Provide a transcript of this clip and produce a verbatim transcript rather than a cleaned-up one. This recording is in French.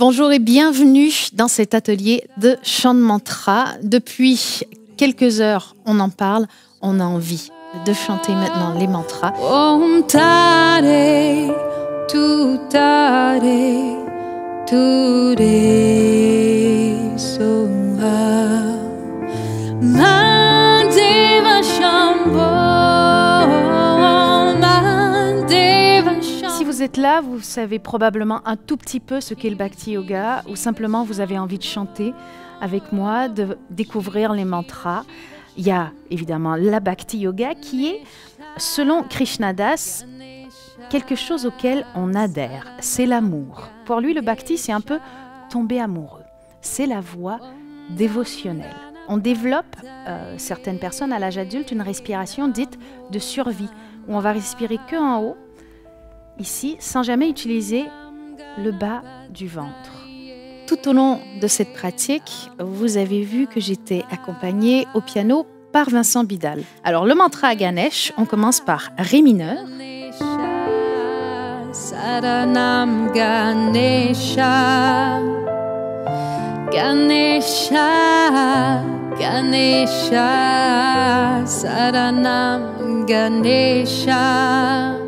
Bonjour et bienvenue dans cet atelier de chant de mantra. Depuis quelques heures, on en parle, on a envie de chanter maintenant les mantras. Om Tare, Tu Tare, Tu Re Soha, Mandeva Shambho, Mandeva Shambho. Si vous êtes là, vous savez probablement un tout petit peu ce qu'est le bhakti yoga, ou simplement vous avez envie de chanter avec moi, de découvrir les mantras. Il y a évidemment la bhakti yoga qui est, selon Krishnadas, quelque chose auquel on adhère. C'est l'amour. Pour lui, le bhakti, c'est un peu tomber amoureux. C'est la voie dévotionnelle. On développe, euh, certaines personnes à l'âge adulte, une respiration dite de survie, où on va respirer que en haut, ici, sans jamais utiliser le bas du ventre. Tout au long de cette pratique, vous avez vu que j'étais accompagnée au piano par Vincent Bidal. Alors, le mantra à Ganesh, on commence par Ré mineur. Saranam Ganesha, Ganesha, Ganesha, Saranam Ganesha.